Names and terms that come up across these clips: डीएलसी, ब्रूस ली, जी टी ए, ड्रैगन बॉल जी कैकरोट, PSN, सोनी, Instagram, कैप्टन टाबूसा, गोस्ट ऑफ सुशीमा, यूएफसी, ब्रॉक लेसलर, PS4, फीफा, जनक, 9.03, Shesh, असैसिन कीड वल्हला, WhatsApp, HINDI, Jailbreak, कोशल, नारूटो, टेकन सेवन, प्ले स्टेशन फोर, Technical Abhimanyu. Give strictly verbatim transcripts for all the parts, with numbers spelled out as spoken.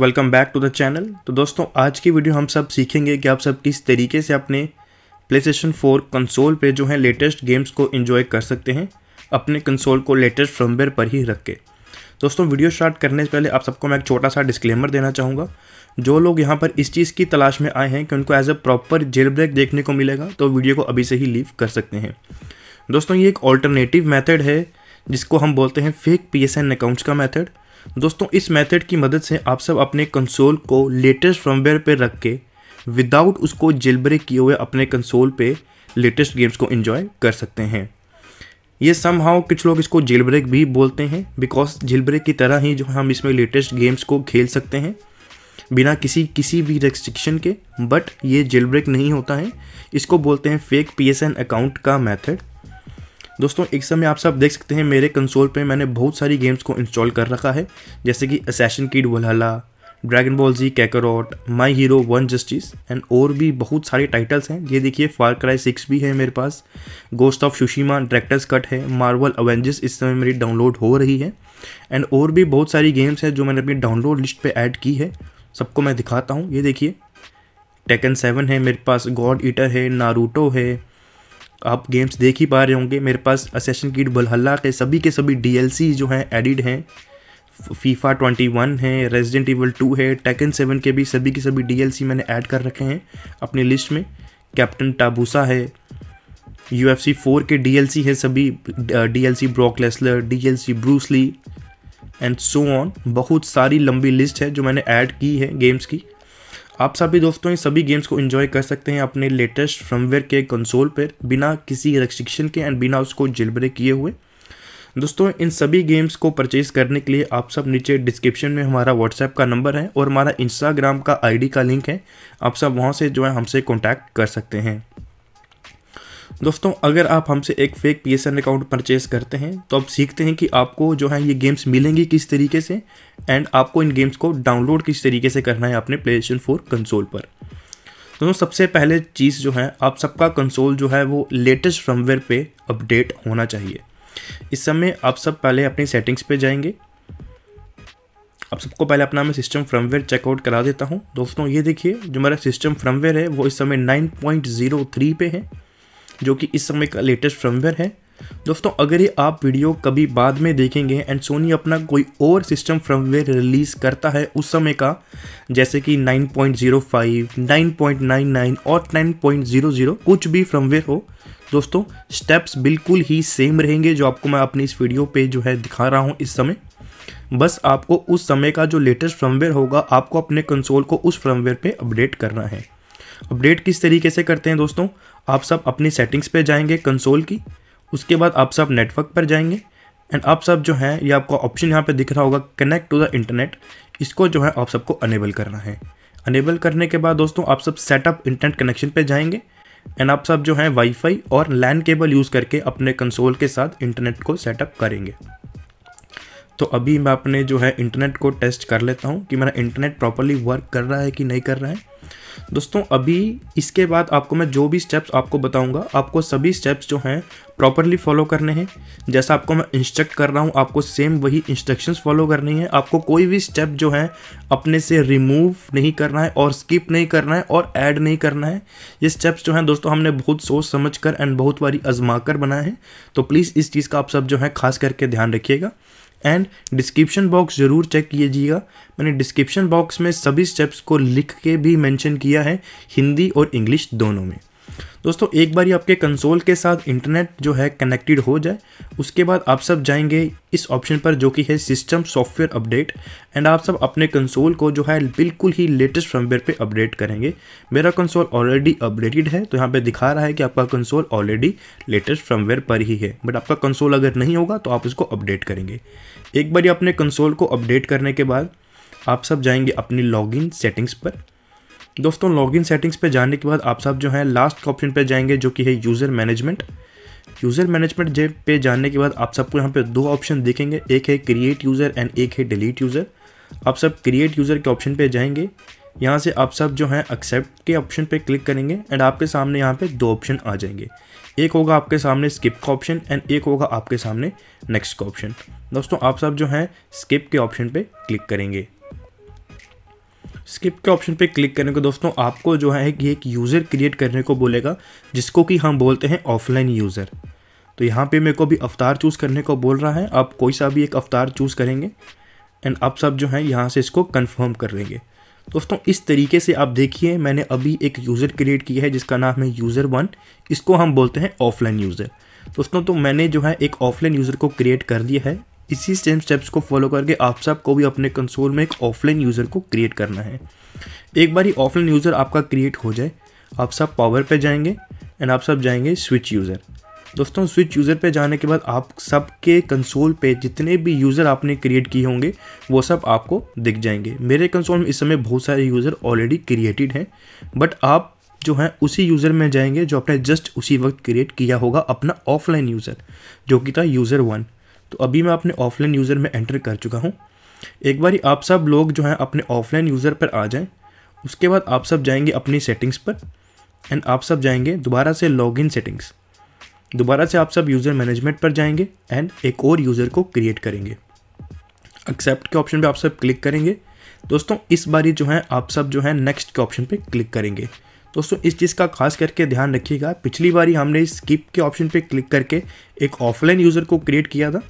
Welcome back to the channel. तो दोस्तों आज की वीडियो हम सब सीखेंगे कि आप सब किस तरीके से अपने प्ले स्टेशन फोर कंसोल पे जो है लेटेस्ट गेम्स को एंजॉय कर सकते हैं अपने कंसोल को लेटेस्ट फर्मवेयर पर ही रख के। दोस्तों वीडियो स्टार्ट करने से पहले आप सबको मैं एक छोटा सा डिस्क्लेमर देना चाहूँगा। जो लोग यहाँ पर इस चीज़ की तलाश में आए हैं कि उनको as a proper jailbreak देखने को मिलेगा तो वीडियो को अभी से ही लीव कर सकते हैं। दोस्तों ये एक ऑल्टरनेटिव मैथड है जिसको हम बोलते हैं fake P S N accounts का मैथड। दोस्तों इस मेथड की मदद से आप सब अपने कंसोल को लेटेस्ट फर्मवेयर पे रख के विदाउट उसको जेलब्रेक किए हुए अपने कंसोल पे लेटेस्ट गेम्स को एंजॉय कर सकते हैं। ये समहाउ कुछ लोग इसको जेलब्रेक भी बोलते हैं बिकॉज जेलब्रेक की तरह ही जो हम इसमें लेटेस्ट गेम्स को खेल सकते हैं बिना किसी किसी भी रेस्ट्रिक्शन के, बट ये जेलब्रेक नहीं होता है। इसको बोलते हैं fake P S N account का मैथड। दोस्तों एक समय आप सब देख सकते हैं मेरे कंसोल पे मैंने बहुत सारी गेम्स को इंस्टॉल कर रखा है जैसे कि असैसिन कीड वल्हला, ड्रैगन बॉल जी कैकरोट, My Hero One Justice and और भी बहुत सारे टाइटल्स हैं। ये देखिए फार क्राई सिक्स भी है मेरे पास, गोस्ट ऑफ सुशीमा director's cut है, मार्वल अवेंजर्स इस समय मेरी डाउनलोड हो रही है एंड और भी बहुत सारी गेम्स हैं जो मैंने अपनी डाउनलोड लिस्ट पर ऐड की है। सबको मैं दिखाता हूँ। ये देखिए टेकन सेवन है मेरे पास, गॉड ईटर है, नारूटो है, आप गेम्स देख ही पा रहे होंगे। मेरे पास असैसिन कीड वल्हला के सभी के सभी डीएलसी जो हैं एडिड हैं, फीफा इक्कीस है, रेजिडेंट इवल टू है, टेकन सेवन के भी सभी के सभी डीएलसी मैंने ऐड कर रखे हैं अपनी लिस्ट में। कैप्टन टाबूसा है, यूएफसी फोर के डीएलसी है सभी, डीएलसी ब्रॉक लेसलर, डीएलसी ब्रूस ली and so on. बहुत सारी लंबी लिस्ट है जो मैंने ऐड की है गेम्स की। आप सभी दोस्तों इन सभी गेम्स को एंजॉय कर सकते हैं अपने लेटेस्ट फर्मवेयर के कंसोल पर बिना किसी रेस्ट्रिक्शन के एंड बिना उसको जेलब्रेक किए हुए। दोस्तों इन सभी गेम्स को परचेज़ करने के लिए आप सब नीचे डिस्क्रिप्शन में हमारा व्हाट्सएप का नंबर है और हमारा इंस्टाग्राम का आईडी का लिंक है, आप सब वहाँ से जो है हमसे कॉन्टैक्ट कर सकते हैं। दोस्तों अगर आप हमसे एक fake P S N account purchase करते हैं तो आप सीखते हैं कि आपको जो है ये गेम्स मिलेंगी किस तरीके से एंड आपको इन गेम्स को डाउनलोड किस तरीके से करना है अपने प्ले स्टेशन फोर कंसोल पर। दोस्तों सबसे पहले चीज़ जो है आप सबका कंसोल जो है वो लेटेस्ट फर्मवेयर पे अपडेट होना चाहिए। इस समय आप सब पहले अपनी सेटिंग्स पर जाएंगे। आप सबको पहले अपना मैं सिस्टम फर्मवेयर चेकआउट करा देता हूँ। दोस्तों ये देखिए जो मेरा सिस्टम फर्मवेयर है वो इस समय नाइन पॉइंट जीरो थ्री पे है जो कि इस समय का लेटेस्ट फर्मवेयर है। दोस्तों अगर ये आप वीडियो कभी बाद में देखेंगे एंड सोनी अपना कोई और सिस्टम फर्मवेयर रिलीज़ करता है उस समय का, जैसे कि nine point zero five, nine point nine nine और नाइन पॉइंट जीरो जीरो कुछ भी फर्मवेयर हो, दोस्तों स्टेप्स बिल्कुल ही सेम रहेंगे जो आपको मैं अपनी इस वीडियो पे जो है दिखा रहा हूँ इस समय। बस आपको उस समय का जो लेटेस्ट फर्मवेयर होगा आपको अपने कंसोल को उस फर्मवेयर पर अपडेट करना है। अपडेट किस तरीके से करते हैं दोस्तों, आप सब अपनी सेटिंग्स पे जाएंगे कंसोल की, उसके बाद आप सब नेटवर्क पर जाएंगे एंड आप सब जो है ये आपको ऑप्शन यहाँ पे दिख रहा होगा कनेक्ट टू द इंटरनेट, इसको जो है आप सबको अनेबल करना है। अनेबल करने के बाद दोस्तों आप सब सेटअप इंटरनेट कनेक्शन पे जाएंगे एंड आप सब जो है वाईफाई और लैन केबल यूज़ करके अपने कंसोल के साथ इंटरनेट को सेटअप करेंगे। तो अभी मैं अपने जो है इंटरनेट को टेस्ट कर लेता हूँ कि मेरा इंटरनेट प्रॉपरली वर्क कर रहा है कि नहीं कर रहा है। दोस्तों अभी इसके बाद आपको मैं जो भी स्टेप्स आपको बताऊंगा आपको सभी स्टेप्स जो हैं प्रॉपरली फॉलो करने हैं। जैसा आपको मैं इंस्ट्रक्ट कर रहा हूं आपको सेम वही इंस्ट्रक्शंस फॉलो करनी है। आपको कोई भी स्टेप जो है अपने से रिमूव नहीं करना है और स्किप नहीं करना है और ऐड नहीं करना है। ये स्टेप्स जो हैं दोस्तों हमने बहुत सोच समझ कर एंड बहुत बारी आजमा कर बनाए हैं, तो प्लीज़ इस चीज़ का आप सब जो है खास करके ध्यान रखिएगा एंड डिस्क्रिप्शन बॉक्स ज़रूर चेक कीजिएगा। मैंने डिस्क्रिप्शन बॉक्स में सभी स्टेप्स को लिख के भी मेंशन किया है हिंदी और इंग्लिश दोनों में। दोस्तों एक बार ही आपके कंसोल के साथ इंटरनेट जो है कनेक्टेड हो जाए उसके बाद आप सब जाएंगे इस ऑप्शन पर जो कि है सिस्टम सॉफ्टवेयर अपडेट एंड आप सब अपने कंसोल को जो है बिल्कुल ही लेटेस्ट फर्मवेयर पे अपडेट करेंगे। मेरा कंसोल ऑलरेडी अपडेटेड है तो यहाँ पे दिखा रहा है कि आपका कंसोल ऑलरेडी लेटेस्ट फर्मवेयर पर ही है, बट आपका कंसोल अगर नहीं होगा तो आप उसको अपडेट करेंगे। एक बार ही अपने कंसोल को अपडेट करने के बाद आप सब जाएंगे अपनी लॉगिन सेटिंग्स पर। दोस्तों लॉगिन सेटिंग्स पे जाने के बाद आप सब जो है लास्ट ऑप्शन पे जाएंगे जो कि है यूज़र मैनेजमेंट। यूज़र मैनेजमेंट जे पे जाने के बाद आप सबको यहाँ पे दो ऑप्शन दिखेंगे, एक है क्रिएट यूज़र एंड एक है डिलीट यूज़र। आप सब क्रिएट यूज़र के ऑप्शन पे जाएंगे, यहाँ से आप सब जो है एक्सेप्ट के ऑप्शन पे क्लिक करेंगे एंड आपके सामने यहाँ पे दो ऑप्शन आ जाएंगे, एक होगा आपके सामने स्किप का ऑप्शन एंड एक होगा आपके सामने नेक्स्ट का ऑप्शन। दोस्तों आप सब जो है स्किप के ऑप्शन पर क्लिक करेंगे। स्किप के ऑप्शन पे क्लिक करने को दोस्तों आपको जो है कि एक यूज़र क्रिएट करने को बोलेगा, जिसको कि हम बोलते हैं ऑफलाइन यूज़र। तो यहाँ पे मेरे को भी अवतार चूज़ करने को बोल रहा है। आप कोई सा भी एक अवतार चूज़ करेंगे एंड आप सब जो है यहाँ से इसको कन्फर्म कर लेंगे। दोस्तों इस तरीके से आप देखिए, मैंने अभी एक यूज़र क्रिएट किया है जिसका नाम है यूज़र वन। इसको हम बोलते हैं ऑफलाइन यूज़र। दोस्तों तो मैंने जो है एक ऑफलाइन यूज़र को क्रिएट कर दिया है। इसी सेम स्टेप्स को फॉलो करके आप सबको भी अपने कंसोल में एक ऑफलाइन यूज़र को क्रिएट करना है। एक बार ही ऑफलाइन यूज़र आपका क्रिएट हो जाए, आप सब पावर पे जाएंगे एंड आप सब जाएंगे स्विच यूज़र। दोस्तों स्विच यूज़र पे जाने के बाद आप सबके कंसोल पे जितने भी यूज़र आपने क्रिएट किए होंगे वो सब आपको दिख जाएंगे। मेरे कंसोल में इस समय बहुत सारे यूज़र ऑलरेडी क्रिएटेड हैं, बट आप जो है उसी यूज़र में जाएंगे जो आपने जस्ट उसी वक्त क्रिएट किया होगा, अपना ऑफलाइन यूज़र जो कि था यूज़र वन। तो अभी मैं अपने ऑफलाइन यूज़र में एंटर कर चुका हूँ। एक बार आप सब लोग जो है अपने ऑफलाइन यूज़र पर आ जाएं, उसके बाद आप सब जाएंगे अपनी सेटिंग्स पर एंड आप सब जाएंगे दोबारा से लॉगिन सेटिंग्स। दोबारा से आप सब यूज़र मैनेजमेंट पर जाएंगे एंड एक और यूज़र को क्रिएट करेंगे। एक्सेप्ट के ऑप्शन पे आप सब क्लिक करेंगे। दोस्तों इस बारी जो है आप सब जो है नेक्स्ट के ऑप्शन पे क्लिक करेंगे। दोस्तों इस चीज़ का खास करके ध्यान रखिएगा, पिछली बारी हमने स्किप के ऑप्शन पे क्लिक करके एक ऑफलाइन यूज़र को क्रिएट किया था,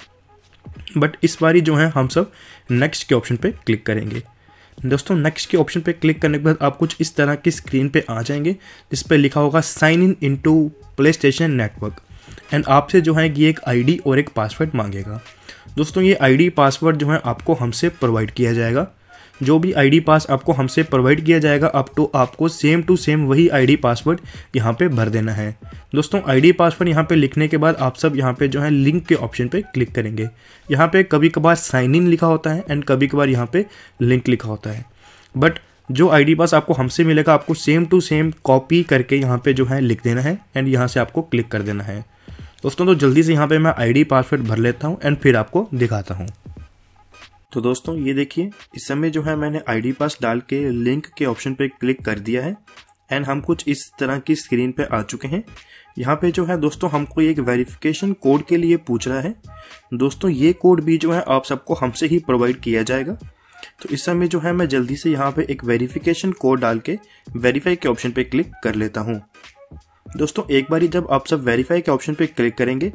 बट इस बारी जो है हम सब नेक्स्ट के ऑप्शन पे क्लिक करेंगे। दोस्तों नेक्स्ट के ऑप्शन पे क्लिक करने के बाद आप कुछ इस तरह की स्क्रीन पे आ जाएंगे जिस पे लिखा होगा sign in into PlayStation network and आपसे जो है कि एक आईडी और एक पासवर्ड मांगेगा। दोस्तों ये आईडी पासवर्ड जो है आपको हमसे प्रोवाइड किया जाएगा। जो भी आईडी पास आपको हमसे प्रोवाइड किया जाएगा आप तो आपको सेम टू सेम वही आईडी पासवर्ड यहाँ पे भर देना है। दोस्तों आईडी पासवर्ड यहाँ पे लिखने के बाद आप सब यहाँ पे जो है लिंक के ऑप्शन पे क्लिक करेंगे। यहाँ पे कभी कभार साइन इन लिखा होता है एंड कभी कभार यहाँ पे लिंक लिखा होता है, बट जो आईडी पास आपको हमसे मिलेगा आपको सेम टू सेम कॉपी करके यहाँ पे जो है लिख देना है एंड यहाँ से आपको क्लिक कर देना है। दोस्तों तो जल्दी से यहाँ पे मैं आईडी पासवर्ड भर लेता हूँ एंड फिर आपको दिखाता हूँ। तो दोस्तों ये देखिए, इस समय जो है मैंने आईडी पास डाल के लिंक के ऑप्शन पे क्लिक कर दिया है एंड हम कुछ इस तरह की स्क्रीन पे आ चुके हैं। यहाँ पे जो है दोस्तों हमको एक वेरिफिकेशन कोड के लिए पूछ रहा है। दोस्तों ये कोड भी जो है आप सबको हमसे ही प्रोवाइड किया जाएगा। तो इस समय जो है मैं जल्दी से यहाँ पे एक वेरिफिकेशन कोड डाल के वेरीफाई के ऑप्शन पे क्लिक कर लेता हूँ। दोस्तों एक बार जब आप सब वेरीफाई के ऑप्शन पे क्लिक करेंगे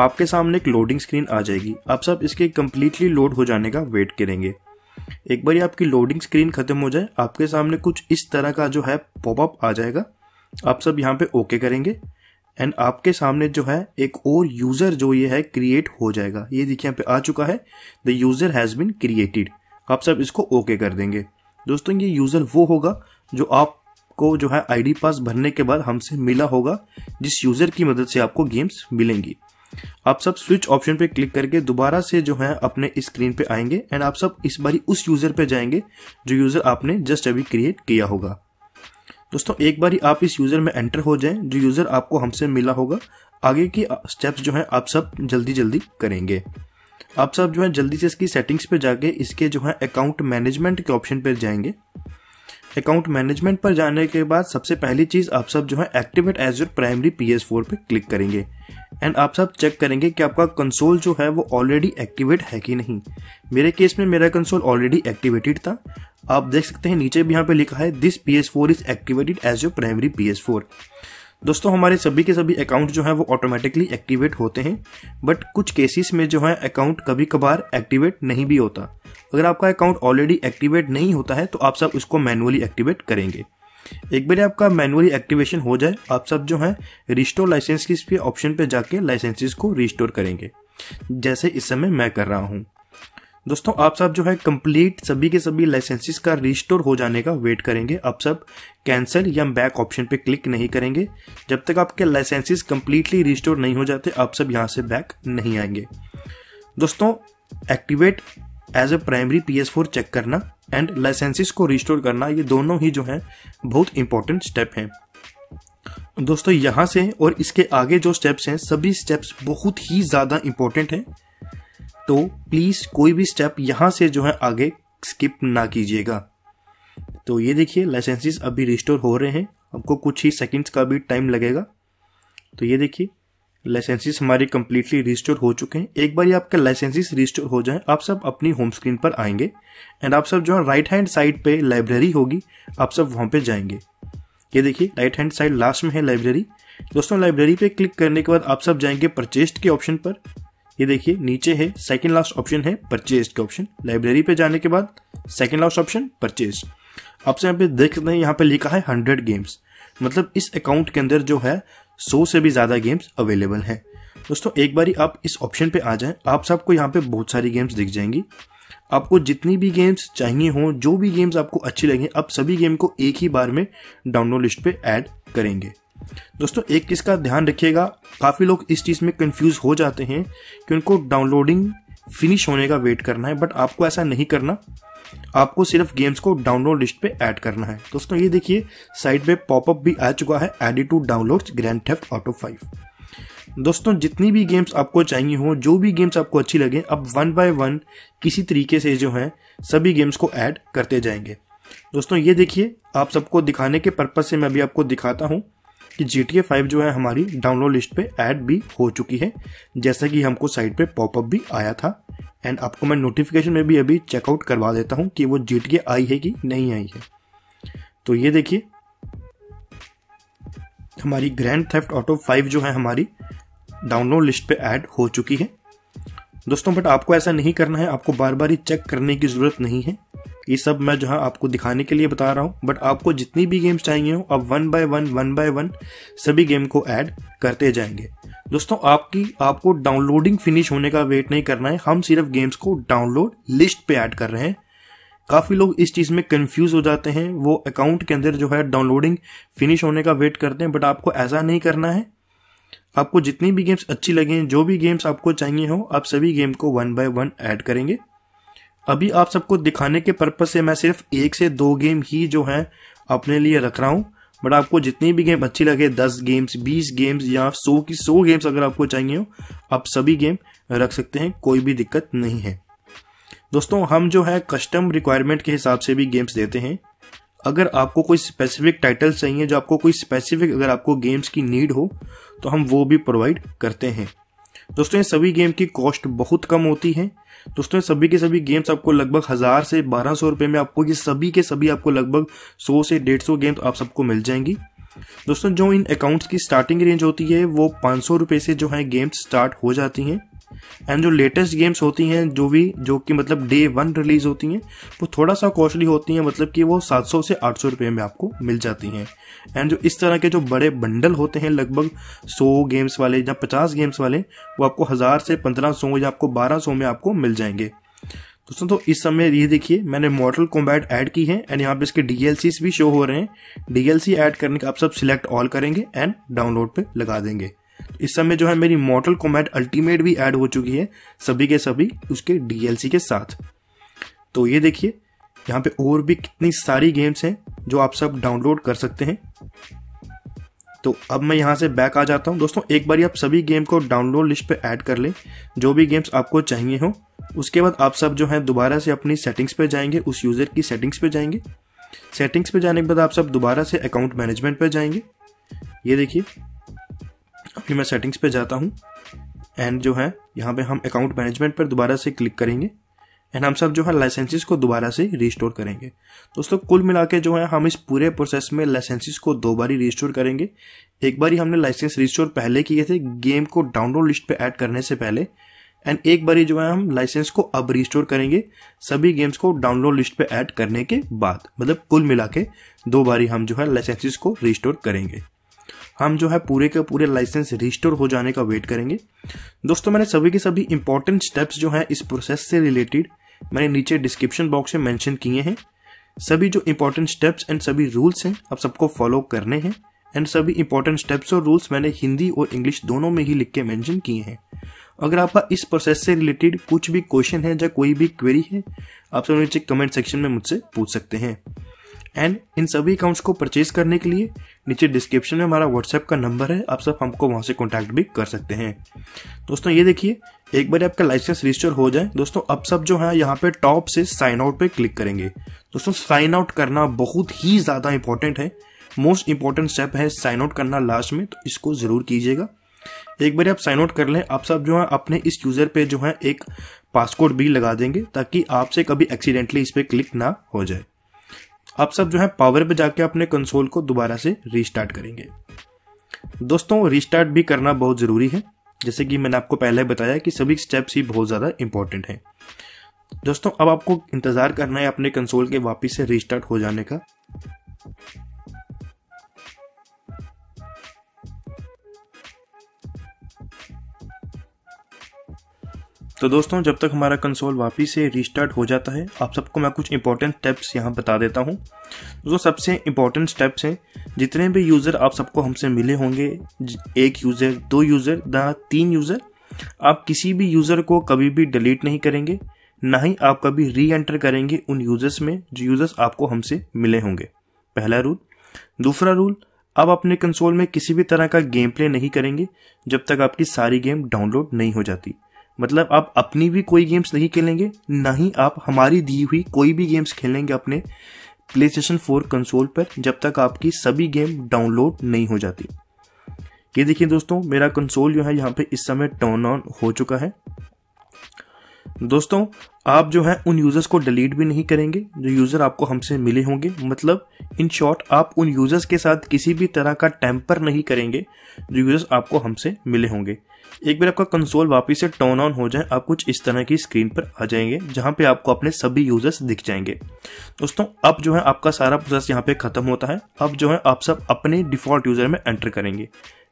आपके सामने एक लोडिंग स्क्रीन आ जाएगी। आप सब इसके कम्प्लीटली लोड हो जाने का वेट करेंगे। एक बार आपकी लोडिंग स्क्रीन खत्म हो जाए आपके सामने कुछ इस तरह का जो है पॉपअप आ जाएगा। आप सब यहाँ पे ओके करेंगे एंड आपके सामने जो है एक और यूज़र जो ये है क्रिएट हो जाएगा। ये देखिए यहाँ पे आ चुका है, the user has been created. आप सब इसको ओके कर देंगे। दोस्तों ये यूज़र वो होगा जो आपको जो है आईडी पास भरने के बाद हमसे मिला होगा, जिस यूज़र की मदद से आपको गेम्स मिलेंगी। आप सब स्विच ऑप्शन पे क्लिक करके दोबारा से जो है अपने स्क्रीन पे आएंगे एंड आप सब इस बारी उस यूज़र पे जाएंगे जो यूज़र आपने जस्ट अभी क्रिएट किया होगा। दोस्तों एक बारी आप इस यूज़र में एंटर हो जाएं जो यूज़र आपको हमसे मिला होगा, आगे की स्टेप्स जो है आप सब जल्दी जल्दी करेंगे। आप सब जो है जल्दी से इसकी सेटिंग्स पे जाके इसके जो है अकाउंट मैनेजमेंट के ऑप्शन पर जाएंगे। अकाउंट मैनेजमेंट पर जाने के बाद सबसे पहली चीज़ आप सब जो है activate as your primary P S four पे क्लिक करेंगे एंड आप सब चेक करेंगे कि आपका कंसोल जो है वो ऑलरेडी एक्टिवेट है कि नहीं। मेरे केस में मेरा कंसोल ऑलरेडी एक्टिवेटेड था। आप देख सकते हैं नीचे भी यहाँ पे लिखा है this P S four is activated as your primary P S four. दोस्तों हमारे सभी के सभी अकाउंट जो है वो ऑटोमेटिकली एक्टिवेट होते हैं, बट कुछ केसेस में जो है अकाउंट कभी कभार एक्टिवेट नहीं भी होता। अगर आपका अकाउंट ऑलरेडी एक्टिवेट नहीं होता है तो आप सब उसको मैनुअली एक्टिवेट करेंगे। एक बार आपका मैनुअली एक्टिवेशन हो जाए आप सब जो है रिस्टोर लाइसेंस के ऑप्शन पे जाके लाइसेंसेस को रिस्टोर करेंगे, जैसे इस समय मैं कर रहा हूँ। दोस्तों आप सब जो है कंप्लीट सभी के सभी लाइसेंसेस का रिस्टोर हो जाने का वेट करेंगे। आप सब कैंसिल या बैक ऑप्शन पे क्लिक नहीं करेंगे। जब तक आपके लाइसेंसेस कंप्लीटली रिस्टोर नहीं हो जाते आप सब यहाँ से बैक नहीं आएंगे। दोस्तों activate as a primary P S four check करना एंड लाइसेंसेस को रिस्टोर करना, ये दोनों ही जो है बहुत इंपॉर्टेंट स्टेप हैं। दोस्तों यहाँ से और इसके आगे जो स्टेप्स हैं सभी स्टेप्स बहुत ही ज़्यादा इंपॉर्टेंट हैं, तो प्लीज़ कोई भी स्टेप यहाँ से जो है आगे स्किप ना कीजिएगा। तो ये देखिए लाइसेंसेस अभी रिस्टोर हो रहे हैं, आपको कुछ ही सेकंड्स का भी टाइम लगेगा। तो ये देखिए लाइसेंसेस हमारे कम्प्लीटली रिस्टोर हो चुके हैं। एक बार ये आपके लाइसेंसेस रिस्टोर हो जाएं, आप सब अपनी होम स्क्रीन पर आएंगे एंड आप सब जो है राइट हैंड साइड पे लाइब्रेरी होगी, आप सब वहाँ पे जाएंगे। ये देखिए राइट हैंड साइड लास्ट में है लाइब्रेरी। दोस्तों लाइब्रेरी पे क्लिक करने के बाद आप सब जाएंगे परचेस्ड के ऑप्शन पर। ये देखिए नीचे है सेकेंड लास्ट ऑप्शन है परचेस्ड का ऑप्शन। लाइब्रेरी पे जाने के बाद सेकेंड लास्ट ऑप्शन परचेस्ड। आप सब यहाँ पे देख सकते हैं, यहाँ पे लिखा है हंड्रेड गेम्स, मतलब इस अकाउंट के अंदर जो है सौ से भी ज़्यादा गेम्स अवेलेबल हैं। दोस्तों एक बारी आप इस ऑप्शन पे आ जाएं, आप सबको यहाँ पे बहुत सारी गेम्स दिख जाएंगी। आपको जितनी भी गेम्स चाहिए हों, जो भी गेम्स आपको अच्छी लगें, आप सभी गेम को एक ही बार में डाउनलोड लिस्ट पे ऐड करेंगे। दोस्तों एक चीज़ का ध्यान रखिएगा, काफ़ी लोग इस चीज़ में कन्फ्यूज़ हो जाते हैं कि उनको डाउनलोडिंग फिनिश होने का वेट करना है, बट आपको ऐसा नहीं करना, आपको सिर्फ गेम्स को डाउनलोड लिस्ट पे ऐड करना है। दोस्तों ये देखिए साइड पे पॉपअप भी आ चुका है, add to downloads Grand Theft Auto five. दोस्तों जितनी भी गेम्स आपको चाहिए हो, जो भी गेम्स आपको अच्छी लगे, अब वन बाय वन किसी तरीके से जो है सभी गेम्स को ऐड करते जाएंगे। दोस्तों ये देखिए आप सबको दिखाने के पर्पज से मैं अभी आपको दिखाता हूँ कि जी टी ए फाइव जो है हमारी डाउनलोड लिस्ट पे ऐड भी हो चुकी है, जैसा कि हमको साइड पे पॉपअप भी आया था। एंड आपको मैं नोटिफिकेशन में भी अभी चेकआउट करवा देता हूँ कि वो जी टी ए आई है कि नहीं आई है। तो ये देखिए हमारी ग्रैंड थेफ्ट ऑटो फाइव जो है हमारी डाउनलोड लिस्ट पे ऐड हो चुकी है। दोस्तों बट आपको ऐसा नहीं करना है, आपको बार बार ही चेक करने की ज़रूरत नहीं है, ये सब मैं जो है आपको दिखाने के लिए बता रहा हूँ। बट आपको जितनी भी गेम्स चाहिए हो, आप one by one one by one सभी गेम को ऐड करते जाएंगे। दोस्तों आपकी आपको डाउनलोडिंग फिनिश होने का वेट नहीं करना है, हम सिर्फ गेम्स को डाउनलोड लिस्ट पे ऐड कर रहे हैं। काफ़ी लोग इस चीज़ में कंफ्यूज हो जाते हैं, वो अकाउंट के अंदर जो है डाउनलोडिंग फिनिश होने का वेट करते हैं, बट आपको ऐसा नहीं करना है। आपको जितनी भी गेम्स अच्छी लगें, जो भी गेम्स आपको चाहिए हो, आप सभी गेम को वन बाय वन ऐड करेंगे। अभी आप सबको दिखाने के पर्पज से मैं सिर्फ एक से दो गेम ही जो है अपने लिए रख रहा हूँ, बट आपको जितनी भी गेम अच्छी लगे, दस गेम्स, बीस गेम्स या सौ की सौ गेम्स अगर आपको चाहिए हो, आप सभी गेम रख सकते हैं, कोई भी दिक्कत नहीं है। दोस्तों हम जो है कस्टम रिक्वायरमेंट के हिसाब से भी गेम्स देते हैं। अगर आपको कोई स्पेसिफिक टाइटल चाहिए, जो आपको कोई स्पेसिफिक अगर आपको गेम्स की नीड हो, तो हम वो भी प्रोवाइड करते हैं। दोस्तों ये सभी गेम की कॉस्ट बहुत कम होती है। दोस्तों सभी के सभी गेम्स आपको लगभग हज़ार से बारह सौ रुपये में आपको ये सभी के सभी आपको लगभग सौ से डेढ़ सौ गेम्स आप सबको मिल जाएंगी। दोस्तों जो इन अकाउंट्स की स्टार्टिंग रेंज होती है वो पाँच सौ रुपये से जो है गेम्स स्टार्ट हो जाती हैं। एंड जो लेटेस्ट गेम्स होती हैं, जो भी जो कि मतलब डे वन रिलीज़ होती हैं, वो थोड़ा सा कॉस्टली होती हैं, मतलब कि वो सात सौ से आठ सौ रुपये में आपको मिल जाती हैं। एंड जो इस तरह के जो बड़े बंडल होते हैं, लगभग सौ गेम्स वाले या पचास गेम्स वाले, वो आपको हज़ार से पंद्रह सौ या आपको बारह सौ में आपको मिल जाएंगे। दोस्तों तो इस समय ये देखिए मैंने मॉडल कॉम्बैट ऐड की है एंड यहाँ पे इसके डीएलसीस भी शो हो रहे हैं। डीएलसी ऐड करने का आप सब सिलेक्ट ऑल करेंगे एंड डाउनलोड पे लगा देंगे। इस समय जो है मेरी मॉडल कॉम्बैट अल्टीमेट भी ऐड हो चुकी है, सभी के सभी उसके डीएलसी के साथ। तो ये देखिए यहाँ पे और भी कितनी सारी गेम्स हैं जो आप सब डाउनलोड कर सकते हैं। तो अब मैं यहाँ से बैक आ जाता हूँ। दोस्तों एक बार आप सभी गेम को डाउनलोड लिस्ट पे ऐड कर लें, जो भी गेम्स आपको चाहिए हो। उसके बाद आप सब जो है दोबारा से अपनी सेटिंग्स पे जाएंगे, उस यूज़र की सेटिंग्स पे जाएंगे। सेटिंग्स पे जाने के बाद आप सब दोबारा से अकाउंट मैनेजमेंट पे जाएंगे। ये देखिए अभी मैं सेटिंग्स पे जाता हूँ एंड जो है यहाँ पे हम अकाउंट मैनेजमेंट पर दोबारा से क्लिक करेंगे एंड हम सब जो है लाइसेंसेस को दोबारा से रिस्टोर करेंगे। दोस्तों कुल मिला के जो है हम इस पूरे प्रोसेस में लाइसेंसेस को दो बारी रिस्टोर करेंगे। एक बारी हमने लाइसेंस रिस्टोर पहले किए थे गेम को डाउनलोड लिस्ट पे ऐड करने से पहले, एंड एक बारी जो है हम लाइसेंस को अब रिस्टोर करेंगे सभी गेम्स को डाउनलोड लिस्ट पे ऐड करने के बाद। मतलब कुल मिला के दो बारी हम जो है लाइसेंसेस को रिस्टोर करेंगे। हम जो है पूरे के पूरे लाइसेंस रिस्टोर हो जाने का वेट करेंगे। दोस्तों मैंने सभी के सभी इंपॉर्टेंट स्टेप्स जो हैं इस प्रोसेस से रिलेटेड मैंने नीचे डिस्क्रिप्शन बॉक्स में मेंशन किए हैं। सभी जो इंपॉर्टेंट स्टेप्स एंड सभी रूल्स हैं आप सबको फॉलो करने हैं एंड सभी इंपॉर्टेंट स्टेप्स और रूल्स मैंने हिंदी और इंग्लिश दोनों में ही लिख के मेंशन किए हैं। अगर आपका इस प्रोसेस से रिलेटेड कुछ भी क्वेश्चन है या कोई भी क्वेरी है, आप सब नीचे कमेंट सेक्शन में मुझसे पूछ सकते हैं। एंड इन सभी अकाउंट्स को परचेज करने के लिए नीचे डिस्क्रिप्शन में हमारा व्हाट्सएप का नंबर है, आप सब हमको वहाँ से कॉन्टैक्ट भी कर सकते हैं। दोस्तों ये देखिए एक बार आपका लाइसेंस रजिस्टर हो जाए, दोस्तों अब सब जो है यहाँ पे टॉप से साइन आउट पे क्लिक करेंगे। दोस्तों साइन आउट करना बहुत ही ज़्यादा इंपॉर्टेंट है, मोस्ट इंपॉर्टेंट स्टेप है साइन आउट करना लास्ट में, तो इसको ज़रूर कीजिएगा। एक बार आप साइन आउट कर लें, आप सब जो है अपने इस यूजर पे जो है एक पासकोड भी लगा देंगे ताकि आपसे कभी एक्सीडेंटली इस पर क्लिक ना हो जाए। आप सब जो है पावर पे जाके अपने कंसोल को दोबारा से रीस्टार्ट करेंगे। दोस्तों रीस्टार्ट भी करना बहुत ज़रूरी है, जैसे कि मैंने आपको पहले बताया कि सभी स्टेप्स ही बहुत ज़्यादा इंपॉर्टेंट हैं। दोस्तों अब आपको इंतज़ार करना है अपने कंसोल के वापस से रीस्टार्ट हो जाने का। तो दोस्तों जब तक हमारा कंसोल वापस से रीस्टार्ट हो जाता है, आप सबको मैं कुछ इंपॉर्टेंट स्टेप्स यहाँ बता देता हूँ। दोस्तों सबसे इम्पॉर्टेंट स्टेप्स हैं, जितने भी यूज़र आप सबको हमसे मिले होंगे, एक यूज़र, दो यूज़र या तीन यूज़र, आप किसी भी यूज़र को कभी भी डिलीट नहीं करेंगे, ना ही आप कभी री एंटर करेंगे उन यूज़र्स में जो यूज़र्स आपको हमसे मिले होंगे। पहला रूल। दूसरा रूल, आप अपने कंसोल में किसी भी तरह का गेम प्ले नहीं करेंगे जब तक आपकी सारी गेम डाउनलोड नहीं हो जाती। मतलब आप अपनी भी कोई गेम्स नहीं खेलेंगे, ना ही आप हमारी दी हुई कोई भी गेम्स खेलेंगे अपने प्ले स्टेशन फोर कंसोल पर जब तक आपकी सभी गेम डाउनलोड नहीं हो जाती। ये देखिए दोस्तों, मेरा कंसोल जो है यहाँ पे इस समय टर्न ऑन हो चुका है। दोस्तों आप जो है उन यूज़र्स को डिलीट भी नहीं करेंगे जो यूज़र आपको हमसे मिले होंगे। मतलब इन शॉर्ट, आप उन यूज़र्स के साथ किसी भी तरह का टैंपर नहीं करेंगे जो यूज़र्स आपको हमसे मिले होंगे। एक बार आपका कंसोल वापस से टर्न ऑन हो जाए, आप कुछ इस तरह की स्क्रीन पर आ जाएंगे जहाँ पे आपको अपने सभी यूज़र्स दिख जाएंगे। दोस्तों अब जो है आपका सारा प्रोसेस यहाँ पे ख़त्म होता है। अब जो है आप सब अपने डिफ़ॉल्ट यूज़र में एंटर करेंगे।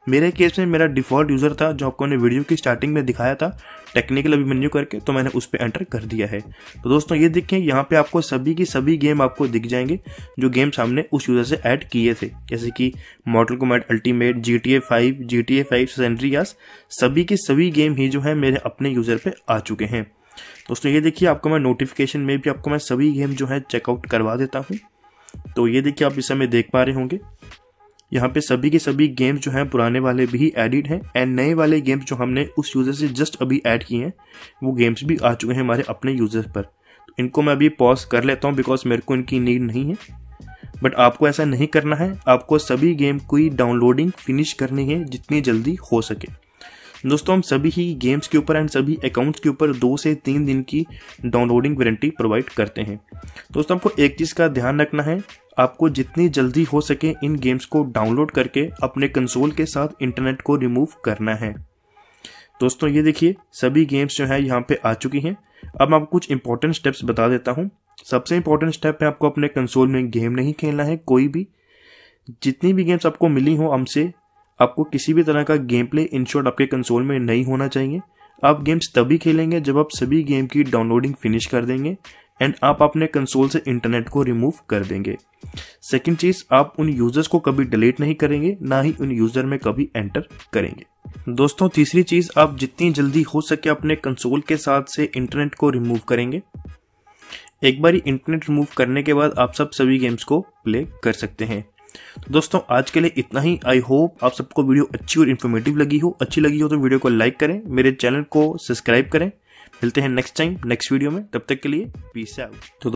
मेरे केस में मेरा डिफ़ॉल्ट यूज़र था जो आपको ने वीडियो की स्टार्टिंग में दिखाया था, टेक्निकल अभिमन्यू करके, तो मैंने उस पर एंटर कर दिया है। तो दोस्तों ये देखें, यहाँ पे आपको सभी की सभी गेम आपको दिख जाएंगे जो गेम्स हमने उस यूज़र से ऐड किए थे, जैसे कि model comet ultimate, जी टी ए five, जी टी ए five San Andreas, सभी की सभी गेम ही जो है मेरे अपने यूज़र पर आ चुके हैं। दोस्तों ये देखिए, आपको मैं नोटिफिकेशन में भी आपको मैं सभी गेम जो है चेकआउट करवा देता हूँ। तो ये देखिए, आप इस समय देख पा रहे होंगे यहाँ पे सभी के सभी गेम्स जो हैं, पुराने वाले भी एडिड हैं एंड नए वाले गेम्स जो हमने उस यूज़र से जस्ट अभी ऐड किए हैं वो गेम्स भी आ चुके हैं हमारे अपने यूज़र्स पर। तो इनको मैं अभी पॉज कर लेता हूँ बिकॉज मेरे को इनकी नीड नहीं है। बट आपको ऐसा नहीं करना है, आपको सभी गेम की डाउनलोडिंग फिनिश करनी है जितनी जल्दी हो सके। दोस्तों हम सभी ही गेम्स के ऊपर एंड सभी अकाउंट्स के ऊपर दो से तीन दिन की डाउनलोडिंग वारंटी प्रोवाइड करते हैं। दोस्तों आपको एक चीज़ का ध्यान रखना है, आपको जितनी जल्दी हो सके इन गेम्स को डाउनलोड करके अपने कंसोल के साथ इंटरनेट को रिमूव करना है। दोस्तों ये देखिए, सभी गेम्स जो है यहाँ पे आ चुकी हैं। अब मैं आपको कुछ इंपॉर्टेंट स्टेप्स बता देता हूँ। सबसे इंपॉर्टेंट स्टेप है, आपको अपने कंसोल में गेम नहीं खेलना है कोई भी। जितनी भी गेम्स आपको मिली हो हमसे, आपको किसी भी तरह का गेम प्ले इन शॉर्ट आपके कंसोल में नहीं होना चाहिए। आप गेम्स तभी खेलेंगे जब आप सभी गेम की डाउनलोडिंग फिनिश कर देंगे एंड आप अपने कंसोल से इंटरनेट को रिमूव कर देंगे। सेकंड चीज़, आप उन यूज़र्स को कभी डिलीट नहीं करेंगे, ना ही उन यूज़र में कभी एंटर करेंगे। दोस्तों तीसरी चीज़, आप जितनी जल्दी हो सके अपने कंसोल के साथ से इंटरनेट को रिमूव करेंगे। एक बार इंटरनेट रिमूव करने के बाद आप सब सभी गेम्स को प्ले कर सकते हैं। तो दोस्तों आज के लिए इतना ही। आई होप आप सबको वीडियो अच्छी और इन्फॉर्मेटिव लगी हो। अच्छी लगी हो तो वीडियो को लाइक करें, मेरे चैनल को सब्सक्राइब करें। मिलते हैं नेक्स्ट टाइम नेक्स्ट वीडियो में, तब तक के लिए पीस आउट।